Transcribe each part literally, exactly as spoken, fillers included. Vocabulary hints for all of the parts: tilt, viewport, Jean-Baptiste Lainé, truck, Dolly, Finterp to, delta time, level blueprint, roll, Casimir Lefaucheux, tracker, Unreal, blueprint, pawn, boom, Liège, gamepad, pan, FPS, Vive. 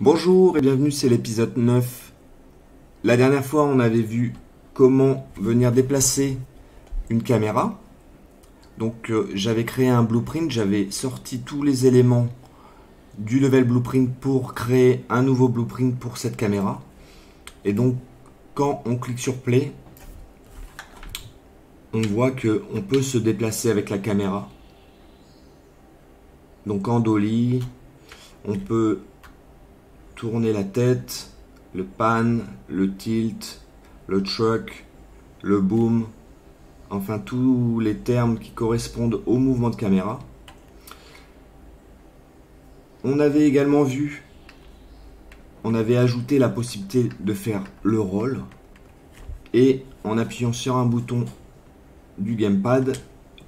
Bonjour et bienvenue, c'est l'épisode neuf. La dernière fois, on avait vu comment venir déplacer une caméra. Donc, euh, j'avais créé un blueprint, j'avais sorti tous les éléments du level blueprint pour créer un nouveau blueprint pour cette caméra. Et donc, quand on clique sur play, on voit qu'on peut se déplacer avec la caméra. Donc, en Dolly, on peut tourner la tête, le pan, le tilt, le truck, le boom, enfin tous les termes qui correspondent au mouvement de caméra. On avait également vu, on avait ajouté la possibilité de faire le roll et en appuyant sur un bouton du gamepad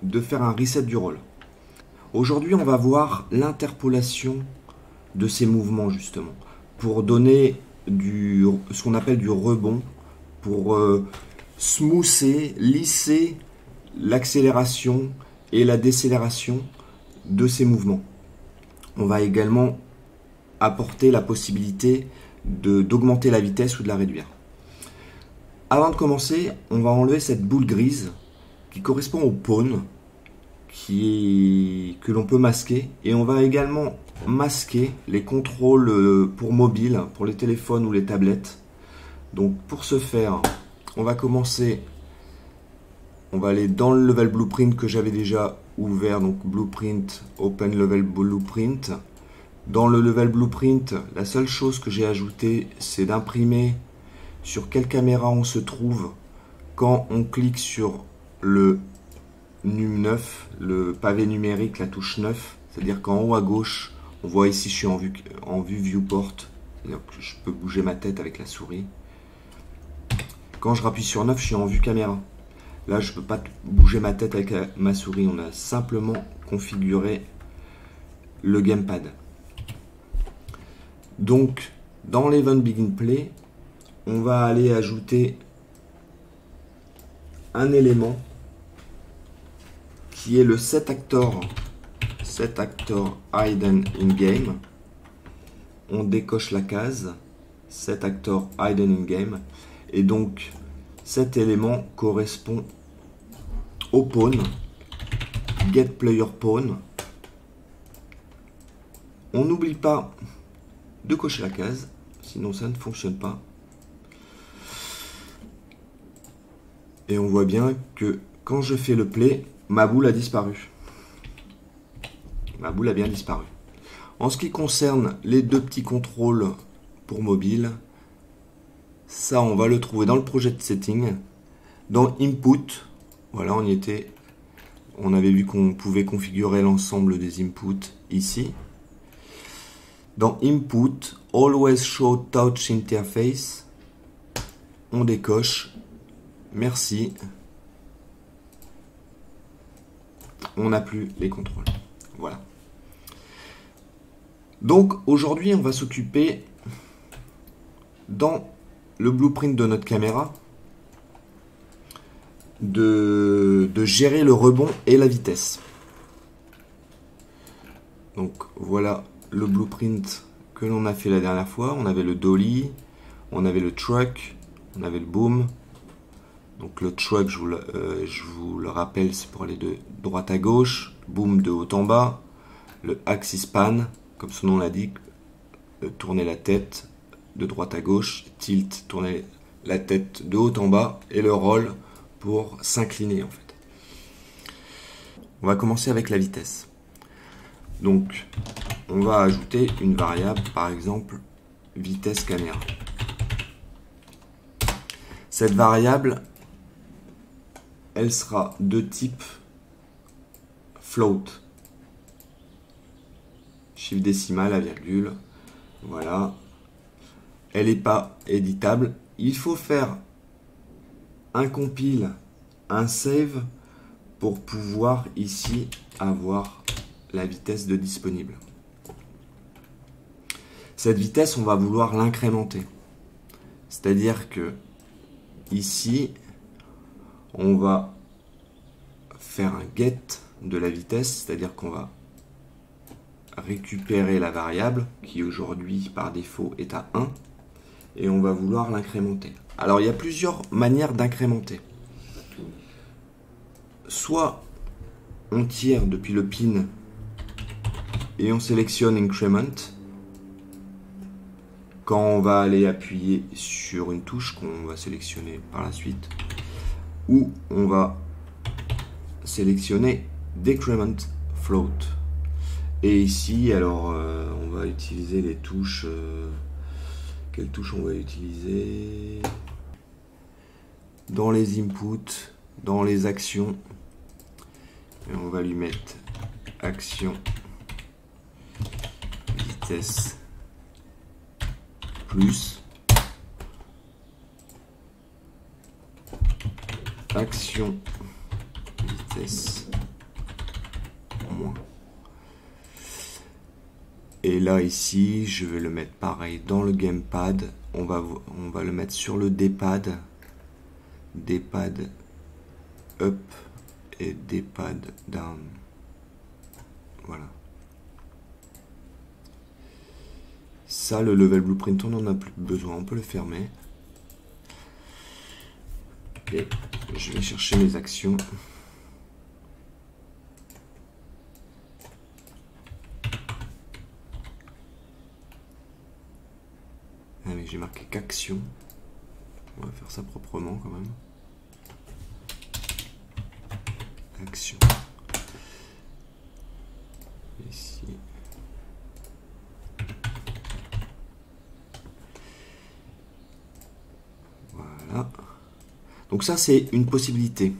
de faire un reset du roll. Aujourd'hui, on va voir l'interpolation de ces mouvements justement, pour donner du, ce qu'on appelle du rebond, pour euh, smoother, lisser l'accélération et la décélération de ces mouvements. On va également apporter la possibilité d'augmenter la vitesse ou de la réduire. Avant de commencer, on va enlever cette boule grise qui correspond au pawn qui, que l'on peut masquer, et on va également masquer les contrôles pour mobile, pour les téléphones ou les tablettes. Donc pour ce faire, on va commencer, on va aller dans le level blueprint que j'avais déjà ouvert, donc blueprint, open level blueprint. Dans le level blueprint, la seule chose que j'ai ajoutée, c'est d'imprimer sur quelle caméra on se trouve quand on clique sur le num neuf, le pavé numérique, la touche neuf, c'est-à-dire qu'en haut à gauche, on voit ici, je suis en vue, en vue viewport, c'est-à-dire que je peux bouger ma tête avec la souris. Quand je rappuie sur neuf, je suis en vue caméra. Là, je ne peux pas bouger ma tête avec ma souris. On a simplement configuré le gamepad. Donc, dans l'event begin play, on va aller ajouter un élément qui est le set actor. Set actor hidden in game, on décoche la case set actor hidden in game, et donc cet élément correspond au pawn get player pawn. On n'oublie pas de cocher la case, sinon ça ne fonctionne pas. Et on voit bien que quand je fais le play, ma boule a disparu. Ma boule a bien disparu. En ce qui concerne les deux petits contrôles pour mobile, ça on va le trouver dans le project setting, dans input. Voilà, on y était. On avait vu qu'on pouvait configurer l'ensemble des inputs ici. Dans input, always show touch interface. On décoche. Merci. On n'a plus les contrôles. Voilà. Donc aujourd'hui, on va s'occuper dans le blueprint de notre caméra de, de gérer le rebond et la vitesse. Donc voilà le blueprint que l'on a fait la dernière fois. On avait le dolly, on avait le truck, on avait le boom. Donc le truck, je vous le, euh, je vous le rappelle, c'est pour aller de droite à gauche, boom de haut en bas, le axis pan, comme son nom l'indique, tourner la tête de droite à gauche, tilt, tourner la tête de haut en bas, et le roll pour s'incliner en fait. On va commencer avec la vitesse. Donc on va ajouter une variable, par exemple vitesse caméra. Cette variable, elle sera de type float, chiffre décimal à virgule, voilà. Elle n'est pas éditable. Il faut faire un compile, un save pour pouvoir ici avoir la vitesse de disponible. Cette vitesse, on va vouloir l'incrémenter, c'est-à-dire que ici, on va faire un get de la vitesse, c'est-à-dire qu'on va récupérer la variable qui aujourd'hui par défaut est à un et on va vouloir l'incrémenter. Alors il y a plusieurs manières d'incrémenter. Soit on tire depuis le pin et on sélectionne increment. Quand on va aller appuyer sur une touche qu'on va sélectionner par la suite, ou on va sélectionner decrement float. Et ici, alors euh, on va utiliser les touches. Euh, quelles touches on va utiliser? Dans les inputs, dans les actions, et on va lui mettre action vitesse plus action vitesse moins. Et là ici je vais le mettre pareil dans le gamepad, on va, on va le mettre sur le D-pad, D-pad up et D-pad down. Voilà. Ça, le level blueprint, on n'en a plus besoin, on peut le fermer. Et je vais chercher mes actions. Ah mais j'ai marqué qu'action. On va faire ça proprement quand même. Action. Ici. Voilà. Donc ça c'est une possibilité.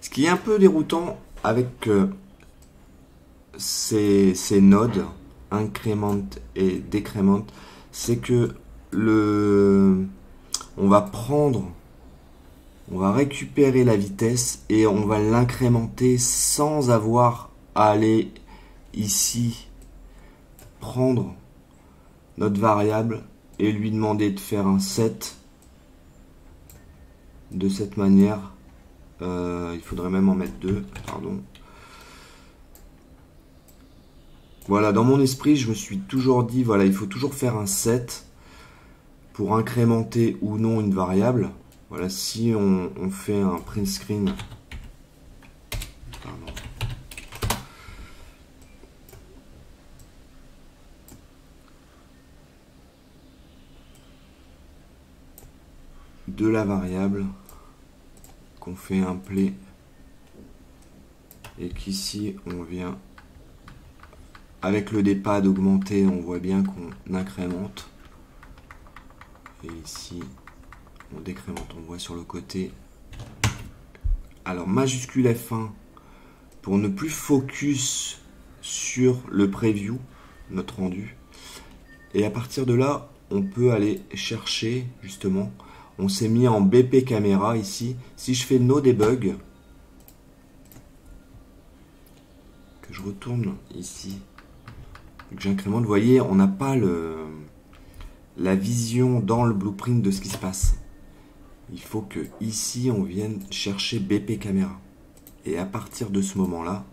Ce qui est un peu déroutant avec euh, ces, ces nodes, incrément et décrément, c'est que le, on va prendre, on va récupérer la vitesse et on va l'incrémenter sans avoir à aller ici prendre notre variable et lui demander de faire un set. De cette manière, euh, il faudrait même en mettre deux, pardon. Voilà, dans mon esprit, je me suis toujours dit, voilà, il faut toujours faire un set pour incrémenter ou non une variable. Voilà, si on, on fait un print screen, pardon. De la variable, qu'on fait un play et qu'ici on vient avec le D-pad augmenté, on voit bien qu'on incrémente et ici on décrémente, on voit sur le côté. Alors majuscule F un pour ne plus focus sur le preview, notre rendu, et à partir de là on peut aller chercher justement. On s'est mis en B P caméra ici. Si je fais no debug, que je retourne ici, que j'incrémente, vous voyez, on n'a pas le, la vision dans le blueprint de ce qui se passe. Il faut que ici on vienne chercher B P caméra. Et à partir de ce moment-là,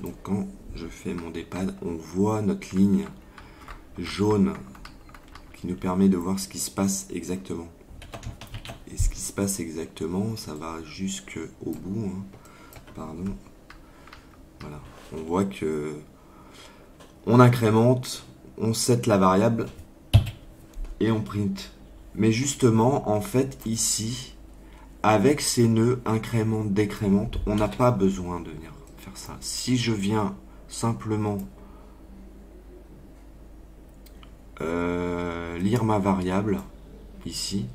donc quand je fais mon D-pad, on voit notre ligne jaune qui nous permet de voir ce qui se passe exactement. Et ce qui se passe exactement, ça va jusqu'au bout, hein. Pardon. Voilà, on voit que on incrémente, on set la variable et on print. Mais justement, en fait, ici, avec ces nœuds incrémente, décrémente, on n'a pas besoin de venir faire ça. Si je viens simplement euh, lire ma variable ici.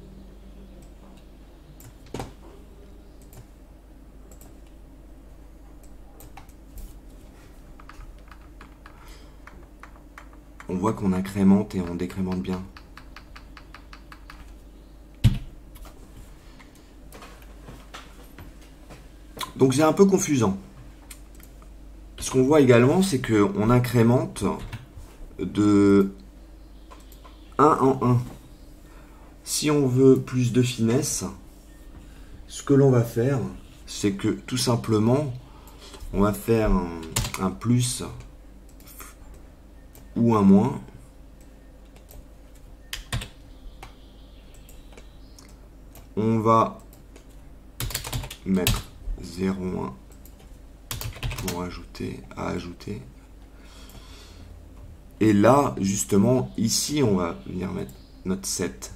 On voit qu'on incrémente et on décrémente bien. Donc c'est un peu confusant. Ce qu'on voit également, c'est qu'on incrémente de un en un. Si on veut plus de finesse, ce que l'on va faire, c'est que tout simplement, on va faire un, un plus ou un moins. On va mettre zéro virgule un pour ajouter, à ajouter. Et là, justement, ici, on va venir mettre notre sept.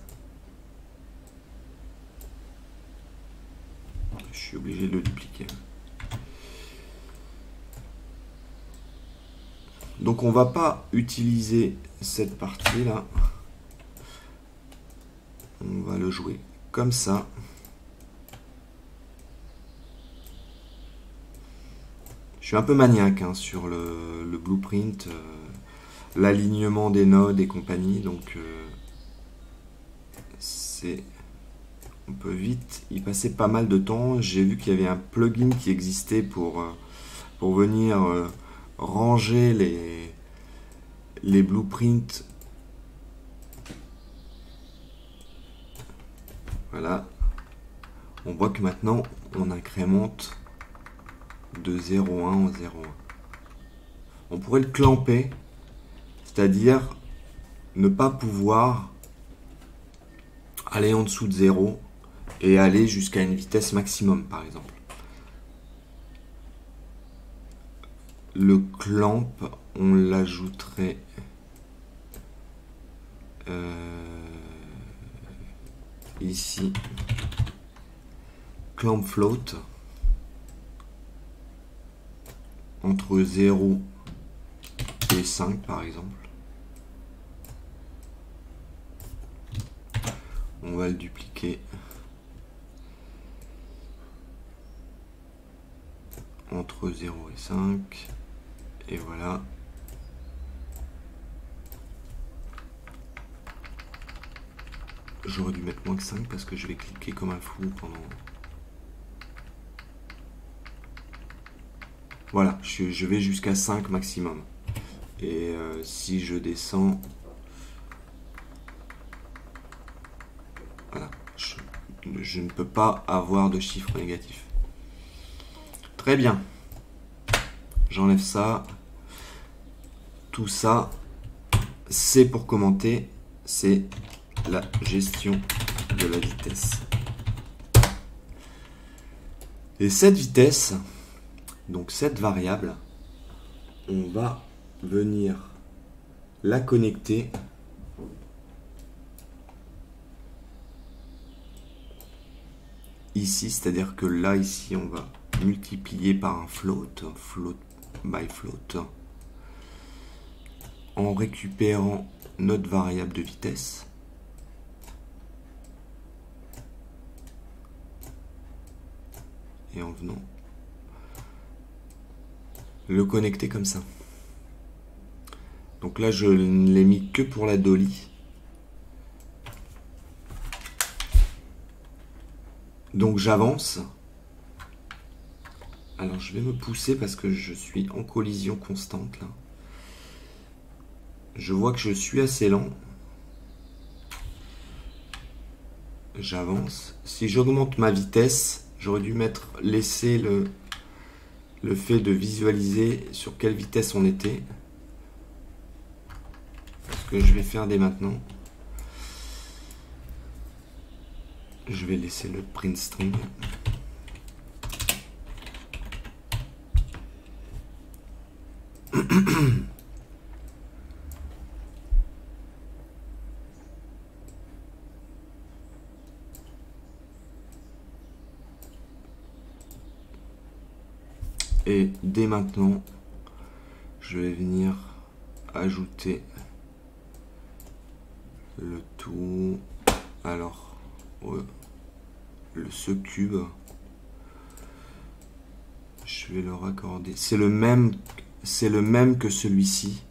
Je suis obligé de le dupliquer. Donc, on va pas utiliser cette partie-là. On va le jouer comme ça. Je suis un peu maniaque hein, sur le, le blueprint, euh, l'alignement des nodes et compagnie. Donc, euh, c'est, on peut vite y passer pas mal de temps. J'ai vu qu'il y avait un plugin qui existait pour, euh, pour venir euh, ranger les, les blueprints. Voilà, on voit que maintenant on incrémente de zéro virgule un en zéro virgule un. On pourrait le clamper, c'est-à-dire ne pas pouvoir aller en dessous de zéro et aller jusqu'à une vitesse maximum, par exemple. Le clamp, on l'ajouterait... Euh ici, clamp float entre zéro et cinq par exemple. On va le dupliquer entre zéro et cinq et voilà. J'aurais dû mettre moins que cinq parce que je vais cliquer comme un fou pendant... Voilà, je vais jusqu'à cinq maximum. Et euh, si je descends... Voilà, je, je ne peux pas avoir de chiffre négatif. Très bien. J'enlève ça. Tout ça, c'est pour commenter. C'est... la gestion de la vitesse. Et cette vitesse, donc cette variable, on va venir la connecter ici, c'est-à-dire que là, ici, on va multiplier par un float, float by float, en récupérant notre variable de vitesse. Et en venant le connecter comme ça. Donc là, je ne l'ai mis que pour la Dolly. Donc j'avance. Alors je vais me pousser parce que je suis en collision constante là. Je vois que je suis assez lent. J'avance. Si j'augmente ma vitesse... J'aurais dû mettre, laisser le, le fait de visualiser sur quelle vitesse on était. Ce que je vais faire dès maintenant. Je vais laisser le print string. Et dès maintenant, je vais venir ajouter le tout, alors euh, le ce cube, je vais le raccorder. C'est le même, c'est le même que celui-ci,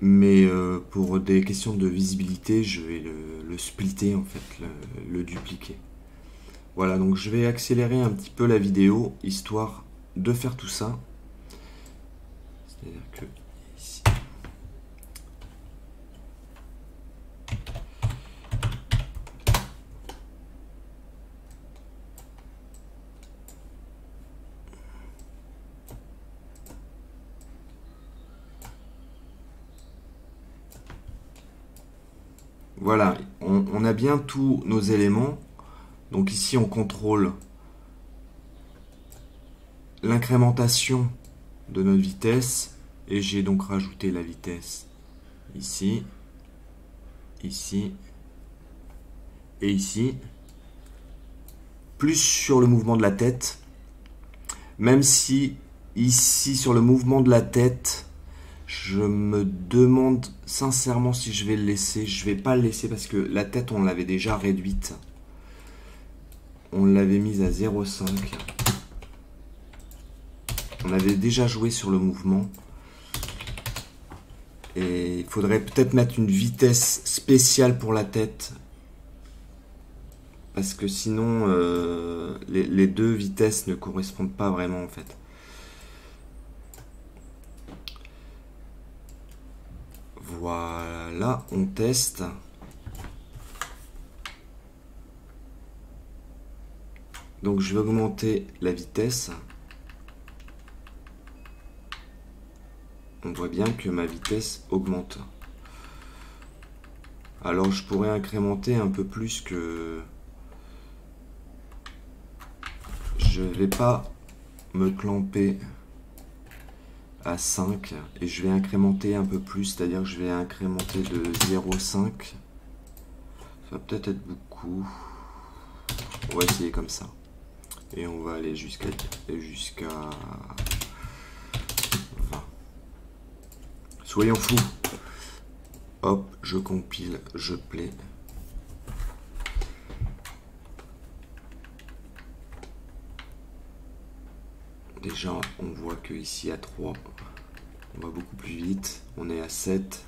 mais euh, pour des questions de visibilité, je vais le, le splitter en fait, le, le dupliquer. Voilà, donc je vais accélérer un petit peu la vidéo, histoire de faire tout ça. C'est-à-dire que ici... Voilà, on, on a bien tous nos éléments. Donc ici, on contrôle l'incrémentation de notre vitesse. Et j'ai donc rajouté la vitesse ici, ici et ici. Plus sur le mouvement de la tête. Même si ici, sur le mouvement de la tête, je me demande sincèrement si je vais le laisser. Je vais pas le laisser parce que la tête, on l'avait déjà réduite. On l'avait mise à zéro virgule cinq. On avait déjà joué sur le mouvement. Et il faudrait peut-être mettre une vitesse spéciale pour la tête. Parce que sinon, euh, les, les deux vitesses ne correspondent pas vraiment en fait. Voilà, on teste. Donc je vais augmenter la vitesse. On voit bien que ma vitesse augmente. Alors je pourrais incrémenter un peu plus que... Je vais pas me clamper à cinq et je vais incrémenter un peu plus, c'est-à-dire que je vais incrémenter de zéro virgule cinq. Ça va peut-être être beaucoup. On va essayer comme ça. Et on va aller jusqu'à jusqu'à vingt. Soyons fous. Hop, je compile, je play. Déjà, on voit que ici à trois, on va beaucoup plus vite. On est à sept.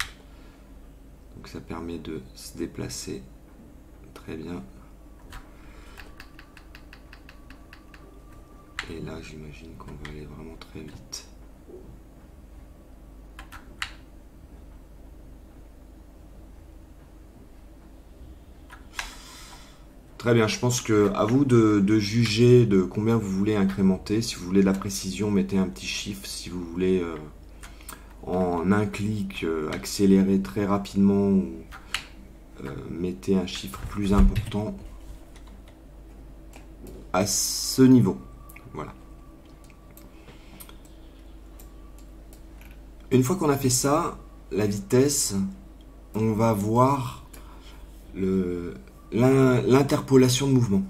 Donc ça permet de se déplacer très bien. Et là, j'imagine qu'on va aller vraiment très vite. Très bien, je pense que à vous de, de juger de combien vous voulez incrémenter. Si vous voulez de la précision, mettez un petit chiffre. Si vous voulez euh, en un clic euh, accélérer très rapidement, ou, euh, mettez un chiffre plus important à ce niveau. Voilà. Une fois qu'on a fait ça, la vitesse, on va voir le... l'interpolation de mouvement.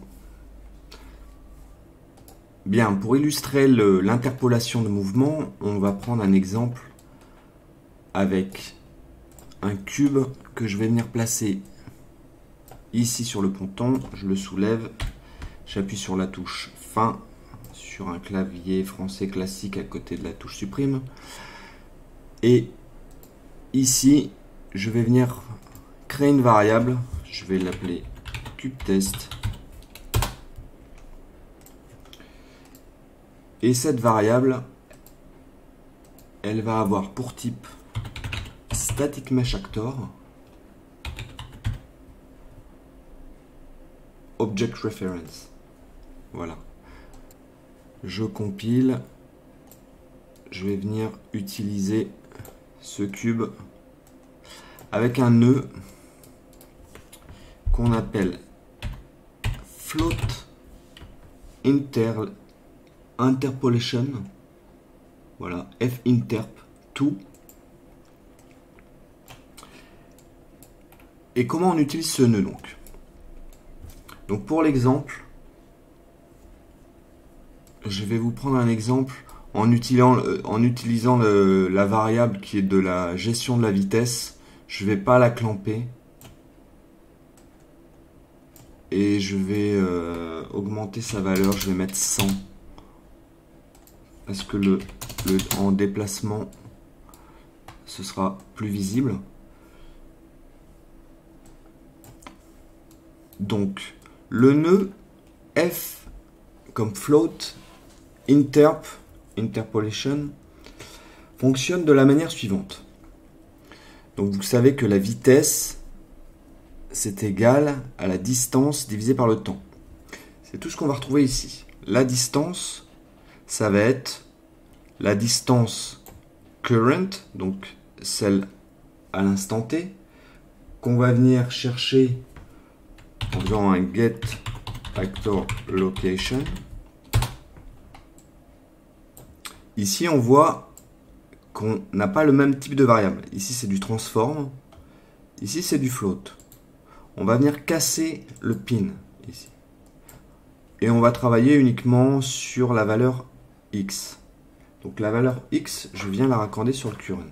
Bien, pour illustrer l'interpolation de mouvement, on va prendre un exemple avec un cube que je vais venir placer ici sur le ponton. Je le soulève, j'appuie sur la touche fin, sur un clavier français classique à côté de la touche supprime. Et ici, je vais venir créer une variable. Je vais l'appeler cube test. Et cette variable, elle va avoir pour type static mesh actor, object reference. Voilà. Je compile. Je vais venir utiliser ce cube avec un nœud qu'on appelle float inter interpolation, voilà, FInterp to. Et comment on utilise ce nœud donc donc pour l'exemple, je vais vous prendre un exemple en utilisant en utilisant le, la variable qui est de la gestion de la vitesse. Je vais pas la clamper. Et je vais euh, augmenter sa valeur, je vais mettre cent. Parce que le, le en déplacement, ce sera plus visible. Donc, le nœud F comme float, interp, interpolation, fonctionne de la manière suivante. Donc, vous savez que la vitesse... c'est égal à la distance divisée par le temps. C'est tout ce qu'on va retrouver ici. La distance, ça va être la distance current, donc celle à l'instant T, qu'on va venir chercher en faisant un get actor location. Ici, on voit qu'on n'a pas le même type de variable. Ici, c'est du transform. Ici, c'est du float. On va venir casser le pin ici. Et on va travailler uniquement sur la valeur x. Donc la valeur x, je viens la raccorder sur le current.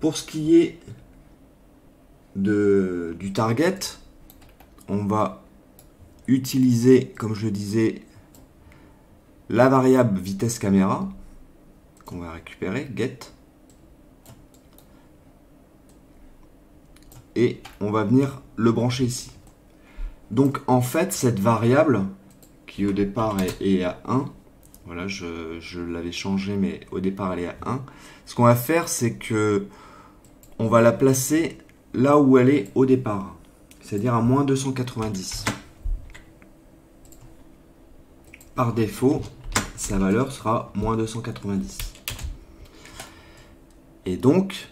Pour ce qui est de, du target, on va utiliser, comme je le disais, la variable vitesse caméra qu'on va récupérer, get. Et on va venir le brancher ici. Donc en fait, cette variable qui au départ est, est à un, voilà, je, je l'avais changé, mais au départ elle est à un. Ce qu'on va faire, c'est que on va la placer là où elle est au départ, c'est-à-dire à moins deux cent quatre-vingt-dix. Par défaut, sa valeur sera moins deux cent quatre-vingt-dix. Et donc,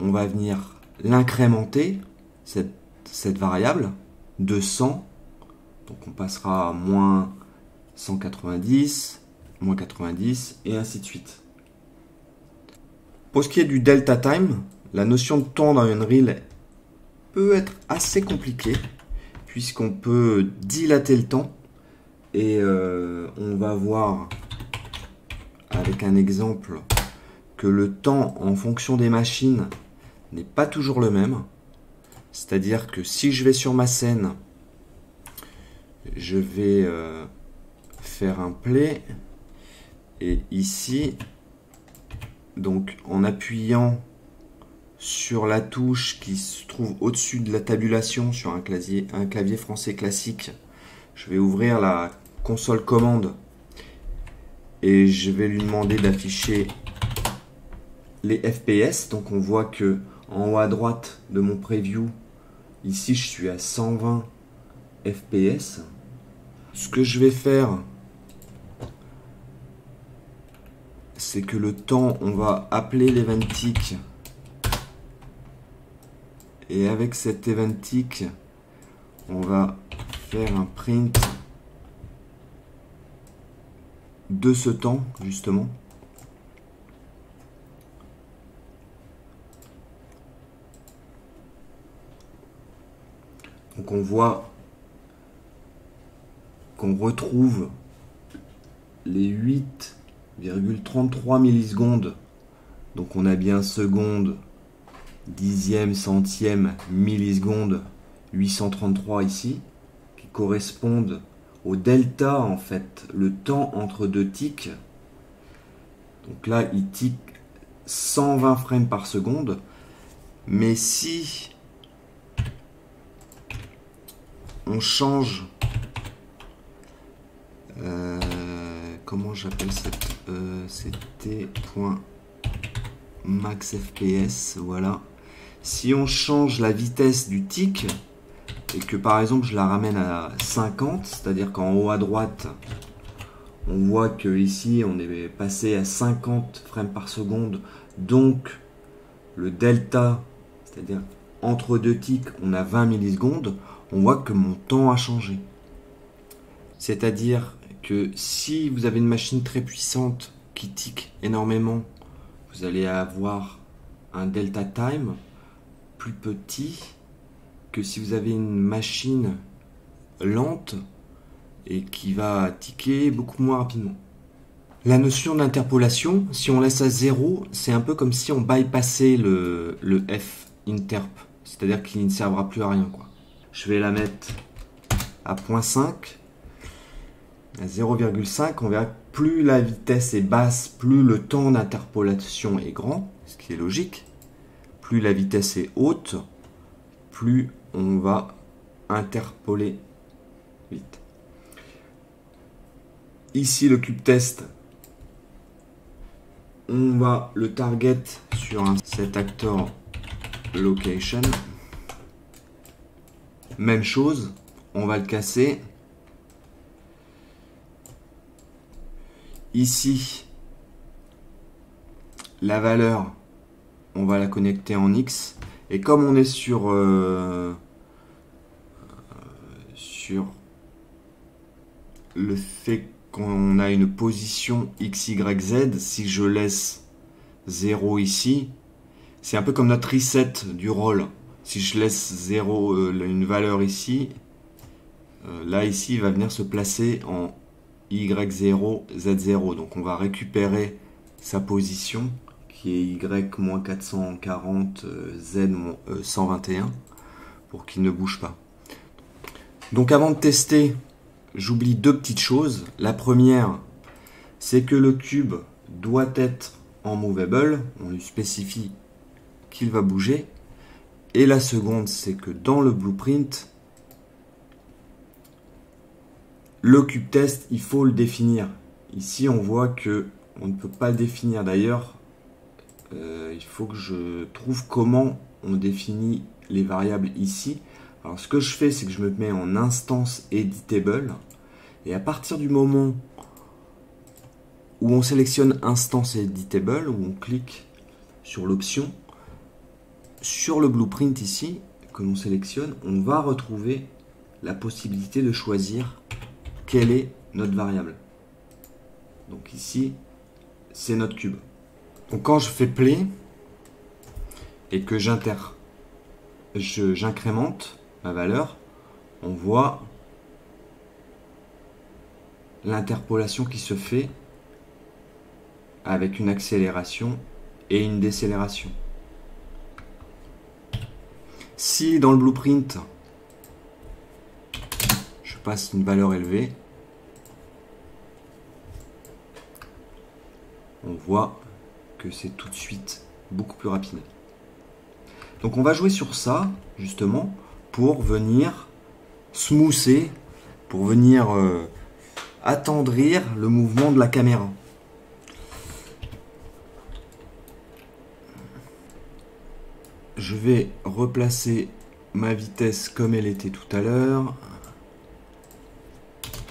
on va venir l'incrémenter, cette, cette variable, de cent. Donc, on passera à moins cent quatre-vingt-dix, moins quatre-vingt-dix, et ainsi de suite. Pour ce qui est du delta time, la notion de temps dans Unreal peut être assez compliquée, puisqu'on peut dilater le temps. Et euh, on va voir avec un exemple que le temps en fonction des machines n'est pas toujours le même. C'est-à-dire que si je vais sur ma scène, je vais euh, faire un play. Et ici, donc en appuyant sur la touche qui se trouve au-dessus de la tabulation sur un clavier, un clavier français classique, je vais ouvrir la console commande et je vais lui demander d'afficher les F P S. Donc on voit que en haut à droite de mon preview, ici je suis à cent vingt F P S. Ce que je vais faire, c'est que le temps, on va appeler l'event tick. Et avec cet event tick, on va faire un print de ce temps justement, donc on voit qu'on retrouve les huit virgule trente-trois millisecondes, donc on a bien seconde, dixième, centième, milliseconde, huit cent trente-trois ici, correspondent au delta, en fait, le temps entre deux ticks. Donc là, il tique cent vingt frames par seconde. Mais si on change, euh, comment j'appelle cette, euh, c'était point max F P S, voilà. Si on change la vitesse du tick, et que par exemple je la ramène à cinquante, c'est-à-dire qu'en haut à droite, on voit que ici on est passé à cinquante frames par seconde, donc le delta, c'est-à-dire entre deux ticks, on a vingt millisecondes, on voit que mon temps a changé. C'est-à-dire que si vous avez une machine très puissante qui tique énormément, vous allez avoir un delta time plus petit que si vous avez une machine lente et qui va ticker beaucoup moins rapidement. La notion d'interpolation, si on laisse à zéro, c'est un peu comme si on bypassait le, le FInterp, c'est-à-dire qu'il ne servira plus à rien, quoi. Je vais la mettre à zéro virgule cinq, à zéro virgule cinq, on verra que plus la vitesse est basse, plus le temps d'interpolation est grand, ce qui est logique, plus la vitesse est haute, plus on va interpoler vite. Ici le cube test, on va le target sur un set actor location. Même chose, on va le casser. Ici, la valeur, on va la connecter en X. Et comme on est sur euh, sur le fait qu'on a une position X Y Z, si je laisse zéro ici, c'est un peu comme notre reset du roll. Si je laisse zéro, euh, une valeur ici, euh, là ici il va venir se placer en Y zéro, Z zéro. Donc on va récupérer sa position qui est Y quatre cent quarante, Z cent vingt et un pour qu'il ne bouge pas. Donc avant de tester, j'oublie deux petites choses. La première, c'est que le cube doit être en movable. On lui spécifie qu'il va bouger. Et la seconde, c'est que dans le blueprint, le cube test, il faut le définir. Ici, on voit que on ne peut pas le définir. D'ailleurs, euh, il faut que je trouve comment on définit les variables ici. Alors, ce que je fais, c'est que je me mets en instance editable. Et à partir du moment où on sélectionne instance editable, où on clique sur l'option, sur le blueprint ici, que l'on sélectionne, on va retrouver la possibilité de choisir quelle est notre variable. Donc ici, c'est notre cube. Donc quand je fais play et que j'incrémente ma valeur, on voit l'interpolation qui se fait avec une accélération et une décélération. Si dans le blueprint, je passe une valeur élevée, on voit que c'est tout de suite beaucoup plus rapide. Donc on va jouer sur ça, justement, pour venir smoother, pour venir euh, attendrir le mouvement de la caméra. Je vais replacer ma vitesse comme elle était tout à l'heure.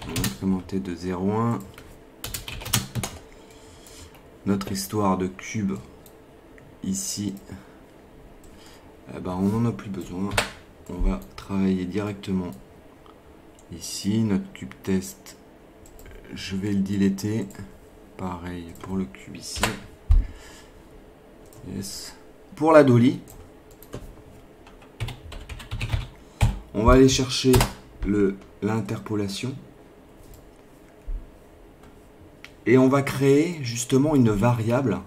On va incrémenter de zéro virgule un. Notre histoire de cube ici, eh ben on n'en a plus besoin. On va travailler directement ici. Notre cube test, je vais le dilater. Pareil pour le cube ici. Yes. Pour la Dolly, on va aller chercher l'interpolation et on va créer justement une variable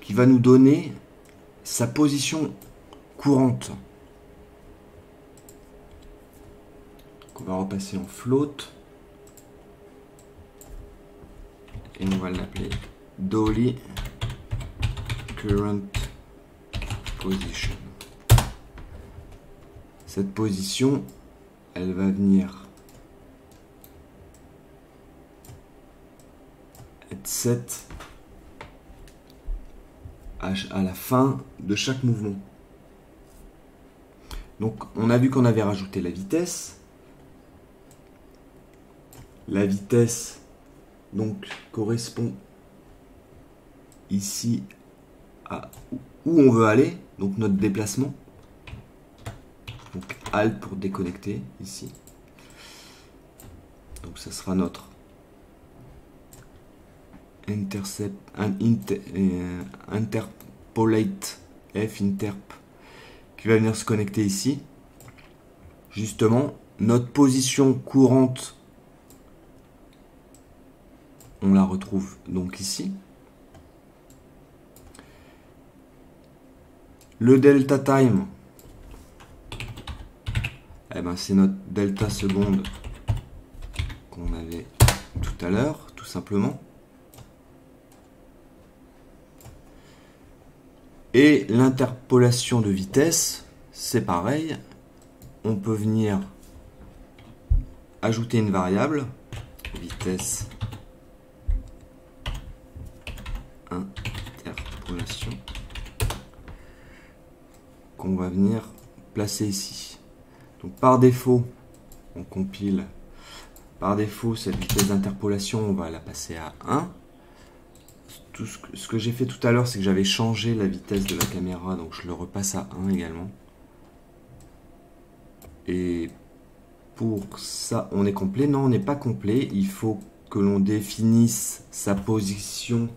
qui va nous donner sa position courante. Donc on va repasser en float et on va l'appeler Dolly Current Position. Cette position, elle va venir être set à la fin de chaque mouvement. Donc on a vu qu'on avait rajouté la vitesse. La vitesse donc correspond ici à où on veut aller, donc notre déplacement. Donc Alt pour déconnecter ici. Donc ça sera notre intercept, un inter, euh, interpolate FInterp qui va venir se connecter ici. Justement, notre position courante, on la retrouve donc ici. Le delta time, eh ben, c'est notre delta seconde qu'on avait tout à l'heure, tout simplement. Et l'interpolation de vitesse, c'est pareil. On peut venir ajouter une variable, vitesse interpolation, qu'on va venir placer ici. Donc par défaut, on compile, par défaut, cette vitesse d'interpolation, on va la passer à un. tout ce que, ce que j'ai fait tout à l'heure, c'est que j'avais changé la vitesse de la caméra, donc je le repasse à un également. Et pour ça, on est complet? Non, on n'est pas complet. Il faut que l'on définisse sa position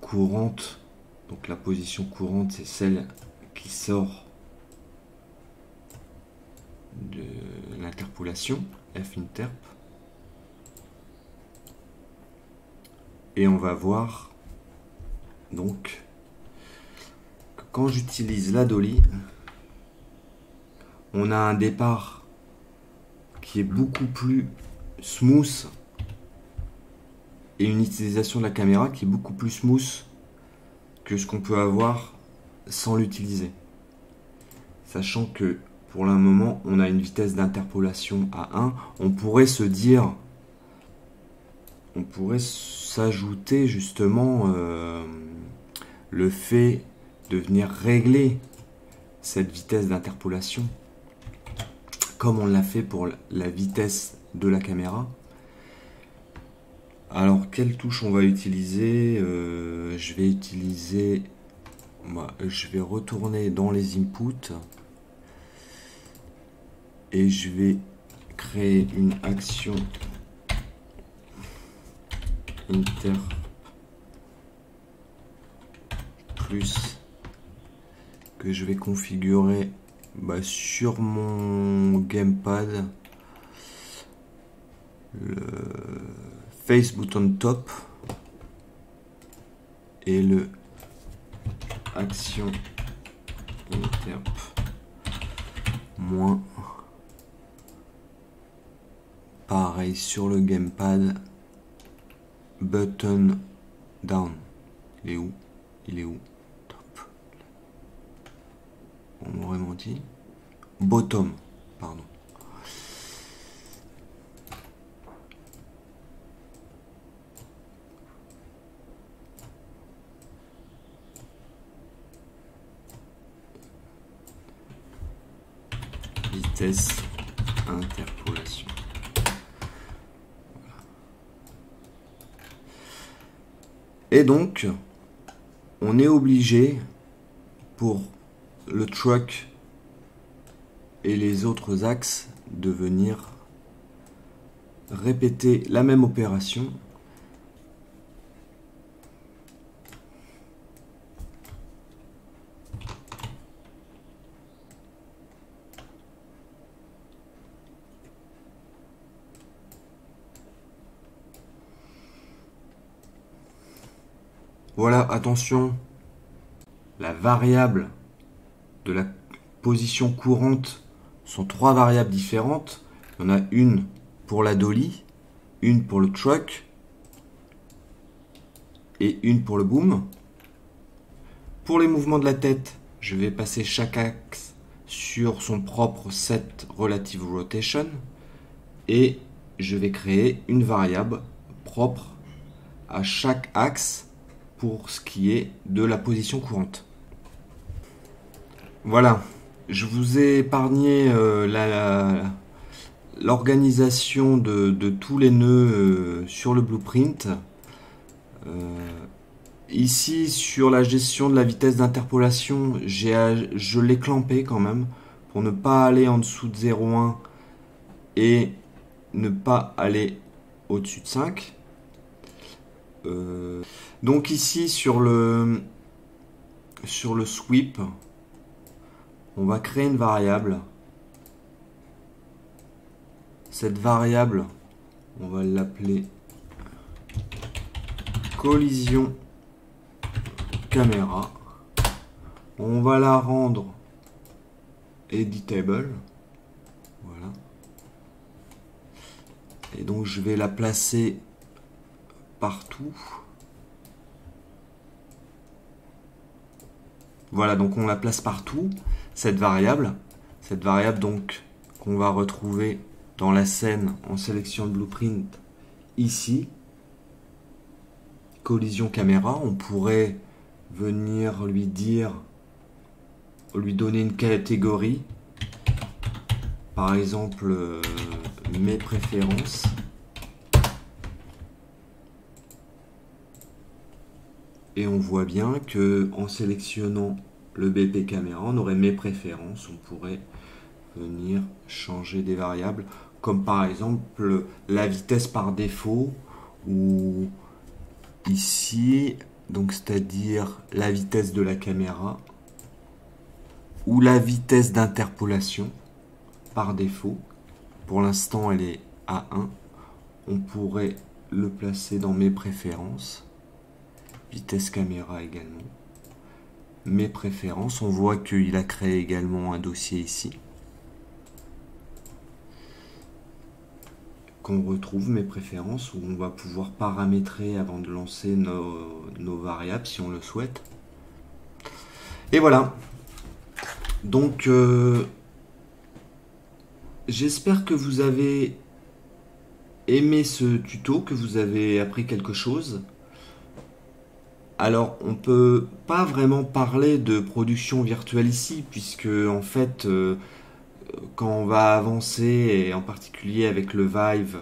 courante. Donc la position courante, c'est celle qui sort de l'interpolation, FInterp. Et on va voir donc que quand j'utilise la Dolly, on a un départ qui est beaucoup plus smooth et une utilisation de la caméra qui est beaucoup plus smooth que ce qu'on peut avoir sans l'utiliser. Sachant que pour le moment, on a une vitesse d'interpolation à un, on pourrait se dire... on pourrait s'ajouter justement euh, le fait de venir régler cette vitesse d'interpolation comme on l'a fait pour la vitesse de la caméra. Alors quelle touche on va utiliser? euh, je vais utiliser moi bah, je vais retourner dans les inputs et je vais créer une action Interp plus que je vais configurer bah, sur mon gamepad, le face button top et le action Interp moins, pareil sur le gamepad, button down. Il est où? Il est où? Top. On m'aurait menti. Bottom, pardon. Vitesse interpolation. Et donc, on est obligé, pour le truck et les autres axes, de venir répéter la même opération. Voilà, attention, la variable de la position courante sont trois variables différentes. Il y en a une pour la dolly, une pour le truck et une pour le boom. Pour les mouvements de la tête, je vais passer chaque axe sur son propre set relative rotation et je vais créer une variable propre à chaque axe pour ce qui est de la position courante. Voilà, je vous ai épargné euh, l'organisation de, de tous les nœuds euh, sur le blueprint. Euh, ici, sur la gestion de la vitesse d'interpolation, je l'ai clampé quand même, pour ne pas aller en dessous de zéro virgule un et ne pas aller au-dessus de cinq. Donc ici sur le sur le sweep, on va créer une variable. Cette variable, on va l'appeler collision caméra. On va la rendre editable. Voilà. Et donc je vais la placer partout. Voilà, donc on la place partout, cette variable. Cette variable donc qu'on va retrouver dans la scène en sélection de blueprint ici. Collision caméra, on pourrait venir lui dire, lui donner une catégorie. Par exemple, mes préférences. Et on voit bien que en sélectionnant le B P caméra, on aurait mes préférences, on pourrait venir changer des variables, comme par exemple la vitesse par défaut, ou ici, donc c'est-à-dire la vitesse de la caméra, ou la vitesse d'interpolation par défaut. Pour l'instant, elle est à un. On pourrait le placer dans mes préférences. Vitesse caméra également. Mes préférences. On voit qu'il a créé également un dossier ici. Qu'on retrouve mes préférences où on va pouvoir paramétrer avant de lancer nos, nos variables si on le souhaite. Et voilà. Donc, euh, j'espère que vous avez aimé ce tuto, que vous avez appris quelque chose. Alors, on peut pas vraiment parler de production virtuelle ici, puisque en fait, euh, quand on va avancer, et en particulier avec le Vive,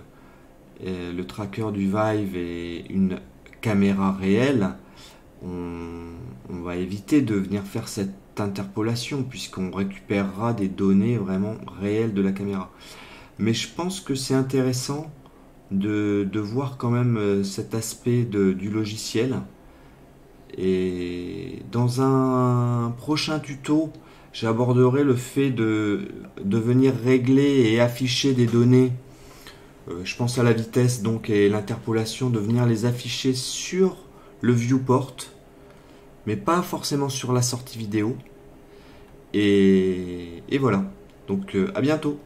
et le tracker du Vive et une caméra réelle, on, on va éviter de venir faire cette interpolation puisqu'on récupérera des données vraiment réelles de la caméra. Mais je pense que c'est intéressant de, de voir quand même cet aspect de, du logiciel. Et dans un prochain tuto, j'aborderai le fait de, de venir régler et afficher des données. Euh, je pense à la vitesse donc et l'interpolation, de venir les afficher sur le viewport, mais pas forcément sur la sortie vidéo. Et, et voilà. Donc euh, à bientôt.